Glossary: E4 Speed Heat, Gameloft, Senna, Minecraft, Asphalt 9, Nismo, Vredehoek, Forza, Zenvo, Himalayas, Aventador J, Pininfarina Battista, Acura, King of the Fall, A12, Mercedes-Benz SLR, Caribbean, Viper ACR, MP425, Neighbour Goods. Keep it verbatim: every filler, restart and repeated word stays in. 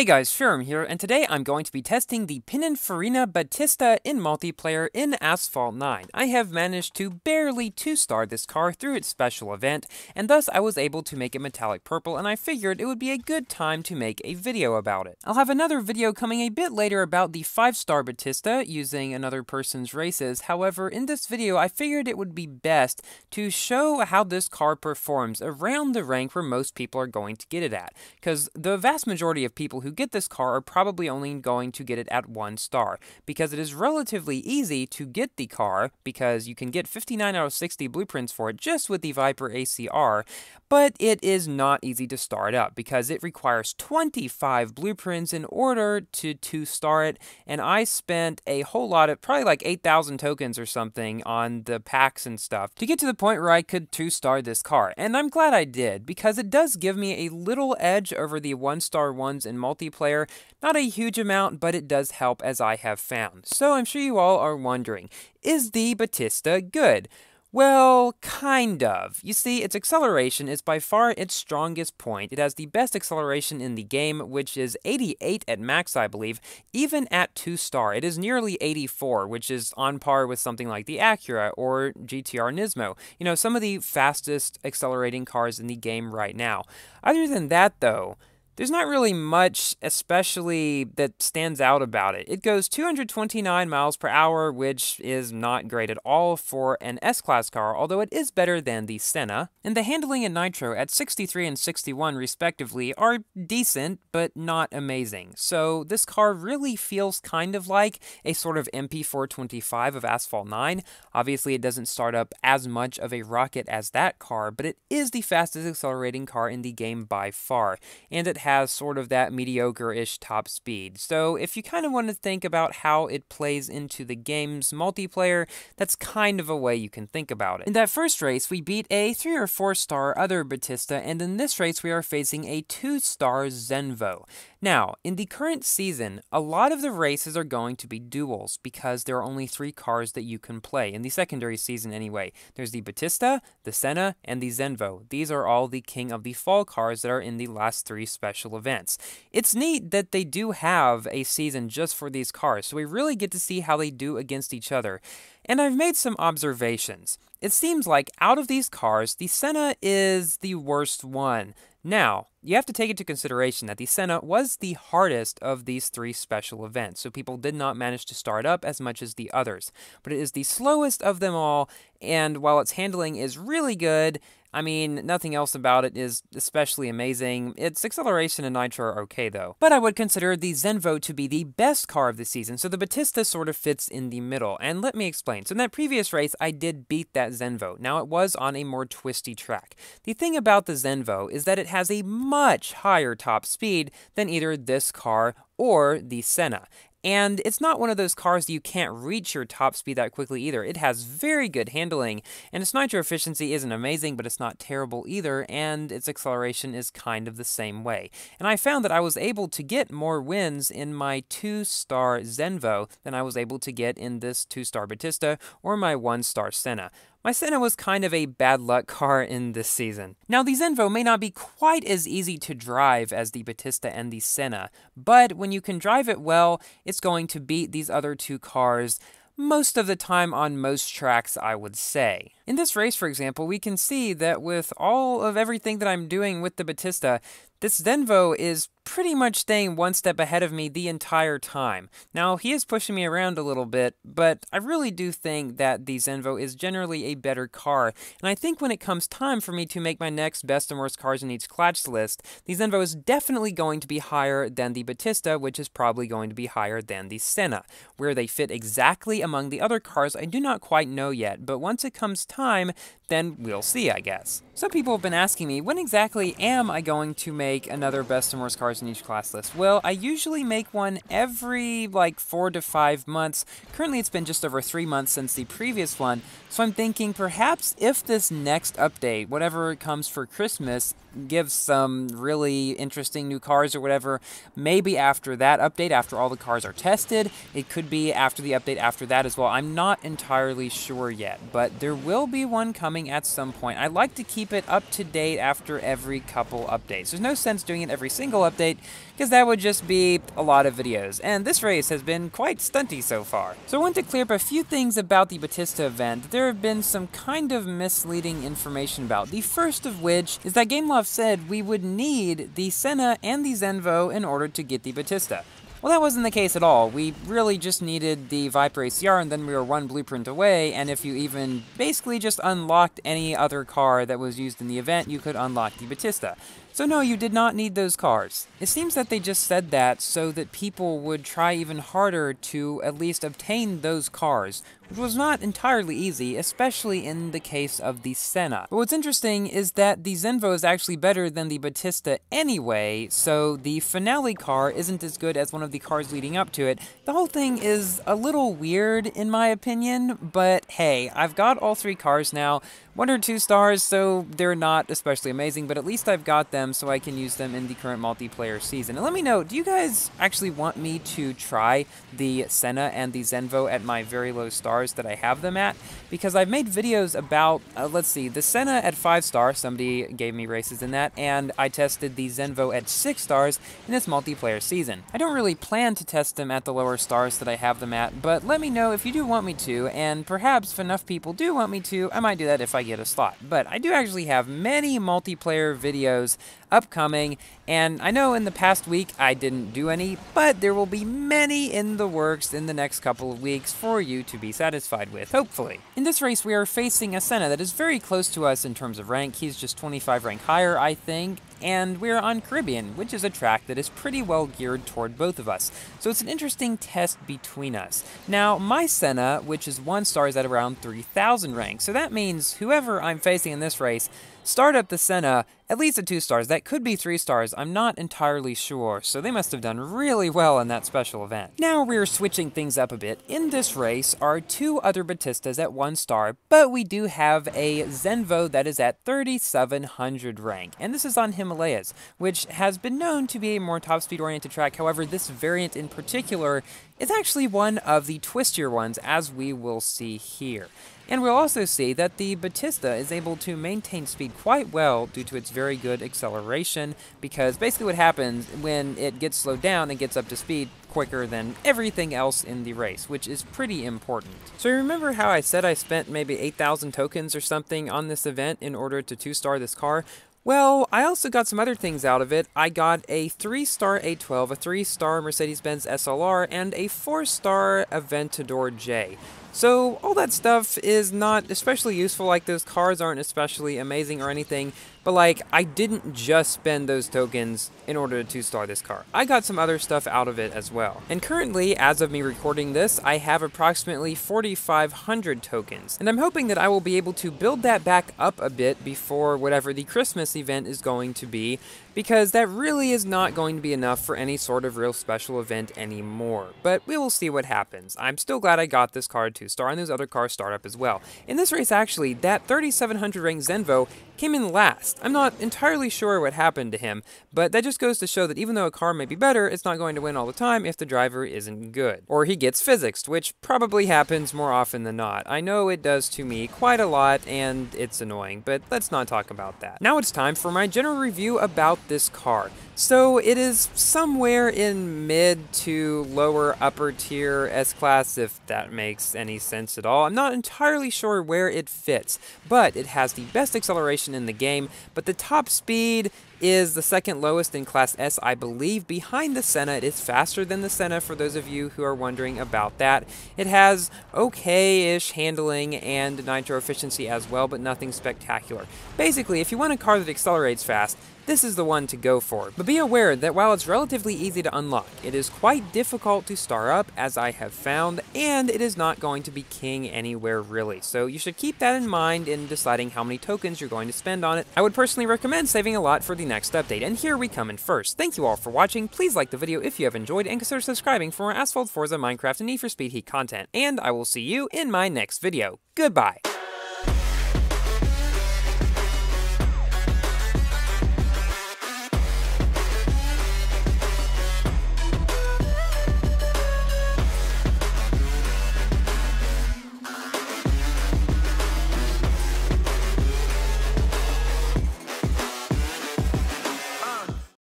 Hey guys, Shurum here, and today I'm going to be testing the Pininfarina Battista in multiplayer in Asphalt nine. I have managed to barely two-star this car through its special event, and thus I was able to make it metallic purple, and I figured it would be a good time to make a video about it. I'll have another video coming a bit later about the five-star Battista using another person's races. However, in this video I figured it would be best to show how this car performs around the rank where most people are going to get it at, because the vast majority of people who get this car are probably only going to get it at one star, because it is relatively easy to get the car, because you can get fifty-nine out of sixty blueprints for it just with the Viper A C R, but it is not easy to star it up, because it requires twenty-five blueprints in order to two-star it, and I spent a whole lot of, probably like eight thousand tokens or something on the packs and stuff, to get to the point where I could two-star this car, and I'm glad I did, because it does give me a little edge over the one-star ones in multiplayer. multiplayer. Not a huge amount, but it does help, as I have found. So I'm sure you all are wondering, is the Battista good? Well, kind of. You see, its acceleration is by far its strongest point. It has the best acceleration in the game, which is eighty-eight at max, I believe. Even at two star, it is nearly eighty-four, which is on par with something like the Acura or G T R Nismo. You know, some of the fastest accelerating cars in the game right now. Other than that, though, there's not really much especially that stands out about it. It goes two hundred twenty-nine miles per hour, which is not great at all for an S-Class car, although it is better than the Senna. And the handling and nitro at sixty-three and sixty-one respectively are decent, but not amazing. So this car really feels kind of like a sort of M P four twenty-five of Asphalt nine. Obviously it doesn't start up as much of a rocket as that car, but it is the fastest accelerating car in the game by far. And it has has sort of that mediocre-ish top speed. So if you kind of want to think about how it plays into the game's multiplayer, that's kind of a way you can think about it. In that first race, we beat a three or four star other Battista, and in this race we are facing a two star Zenvo. Now, in the current season, a lot of the races are going to be duels because there are only three cars that you can play, in the secondary season anyway. There's the Battista, the Senna, and the Zenvo. These are all the King of the Fall cars that are in the last three special events. It's neat that they do have a season just for these cars, so we really get to see how they do against each other. And I've made some observations. It seems like out of these cars, the Senna is the worst one. Now, you have to take into consideration that the Senna was the hardest of these three special events, so people did not manage to start up as much as the others. But it is the slowest of them all, and while its handling is really good, I mean, nothing else about it is especially amazing. Its acceleration and nitro are okay, though. But I would consider the Zenvo to be the best car of the season, so the Battista sort of fits in the middle. And let me explain. So in that previous race, I did beat that Zenvo. Now, it was on a more twisty track. The thing about the Zenvo is that it has a much higher top speed than either this car or the Senna. And it's not one of those cars that you can't reach your top speed that quickly either. It has very good handling, and its nitro efficiency isn't amazing, but it's not terrible either, and its acceleration is kind of the same way. And I found that I was able to get more wins in my two-star Zenvo than I was able to get in this two-star Battista or my one-star Senna. My Senna was kind of a bad luck car in this season. Now, the Zenvo may not be quite as easy to drive as the Battista and the Senna, but when you can drive it well, it's going to beat these other two cars most of the time on most tracks, I would say. In this race, for example, we can see that with all of everything that I'm doing with the Battista, this Zenvo is pretty much staying one step ahead of me the entire time. Now, he is pushing me around a little bit, but I really do think that the Zenvo is generally a better car, and I think when it comes time for me to make my next best and worst cars in each clutch list, the Zenvo is definitely going to be higher than the Battista, which is probably going to be higher than the Senna. Where they fit exactly among the other cars, I do not quite know yet, but once it comes time, then we'll see, I guess. Some people have been asking me, when exactly am I going to make another best and worst cars in each class list? Well, I usually make one every like four to five months. Currently it's been just over three months since the previous one, so I'm thinking perhaps if this next update, whatever comes for Christmas, gives some really interesting new cars or whatever, maybe after that update, after all the cars are tested, it could be after the update after that as well. I'm not entirely sure yet, but there will be one coming at some point. I like to keep keep it up to date after every couple updates. There's no sense doing it every single update, because that would just be a lot of videos, and this race has been quite stunty so far. So I want to clear up a few things about the Battista event that there have been some kind of misleading information about. The first of which is that Gameloft said we would need the Senna and the Zenvo in order to get the Battista. Well, that wasn't the case at all. We really just needed the Viper A C R, and then we were one blueprint away, and if you even basically just unlocked any other car that was used in the event, you could unlock the Battista. So no, you did not need those cars. It seems that they just said that so that people would try even harder to at least obtain those cars, which was not entirely easy, especially in the case of the Senna. But what's interesting is that the Zenvo is actually better than the Battista anyway, so the finale car isn't as good as one of the cars leading up to it. The whole thing is a little weird in my opinion, but hey, I've got all three cars now, one or two stars, so they're not especially amazing, but at least I've got them, so I can use them in the current multiplayer season. And let me know, do you guys actually want me to try the Senna and the Zenvo at my very low stars that I have them at? Because I've made videos about, uh, let's see, the Senna at five stars, somebody gave me races in that, and I tested the Zenvo at six stars in this multiplayer season. I don't really plan to test them at the lower stars that I have them at, but let me know if you do want me to, and perhaps if enough people do want me to, I might do that if I get a slot. But I do actually have many multiplayer videos upcoming, and I know in the past week I didn't do any, but there will be many in the works in the next couple of weeks for you to be satisfied with, hopefully. In this race we are facing a Senna that is very close to us in terms of rank. He's just twenty-five rank higher, I think, and we're on Caribbean, which is a track that is pretty well geared toward both of us. So it's an interesting test between us. Now, my Senna, which is one star, is at around three thousand rank. So that means whoever I'm facing in this race, start up the Senna at least at two stars. That could be three stars. I'm not entirely sure. So they must have done really well in that special event. Now we're switching things up a bit. In this race are two other Battistas at one star, but we do have a Zenvo that is at thirty-seven hundred rank. And this is on Himalayas. Himalayas, which has been known to be a more top-speed oriented track. However, this variant in particular is actually one of the twistier ones, as we will see here. And we'll also see that the Battista is able to maintain speed quite well due to its very good acceleration, because basically what happens when it gets slowed down, it gets up to speed quicker than everything else in the race, which is pretty important. So you remember how I said I spent maybe eight thousand tokens or something on this event in order to two-star this car? Well, I also got some other things out of it. I got a three-star A twelve, a three-star Mercedes-Benz S L R, and a four-star Aventador J. So all that stuff is not especially useful, like those cars aren't especially amazing or anything, but like I didn't just spend those tokens in order to two-star this car. I got some other stuff out of it as well. And currently, as of me recording this, I have approximately forty-five hundred tokens. And I'm hoping that I will be able to build that back up a bit before whatever the Christmas event is going to be, because that really is not going to be enough for any sort of real special event anymore. But we will see what happens. I'm still glad I got this car two-star, and those other cars start up as well. In this race, actually, that thirty-seven hundred rank Zenvo came in last. I'm not entirely sure what happened to him, but that just goes to show that even though a car may be better, it's not going to win all the time if the driver isn't good. Or he gets physicsed, which probably happens more often than not. I know it does to me quite a lot, and it's annoying, but let's not talk about that. Now it's time for my general review about this car. So it is somewhere in mid to lower upper tier S-Class, if that makes any sense at all. I'm not entirely sure where it fits, but it has the best acceleration in the game, but the top speed is the second lowest in Class S, I believe, behind the Senna. It is faster than the Senna, for those of you who are wondering about that. It has okay-ish handling and nitro efficiency as well, but nothing spectacular. Basically, if you want a car that accelerates fast, this is the one to go for. But be aware that while it's relatively easy to unlock, it is quite difficult to star up, as I have found, and it is not going to be king anywhere really. So you should keep that in mind in deciding how many tokens you're going to spend on it. I would personally recommend saving a lot for the next update, and here we come in first. Thank you all for watching. Please like the video if you have enjoyed, and consider subscribing for more Asphalt, Forza, Minecraft, and E four Speed Heat content. And I will see you in my next video. Goodbye.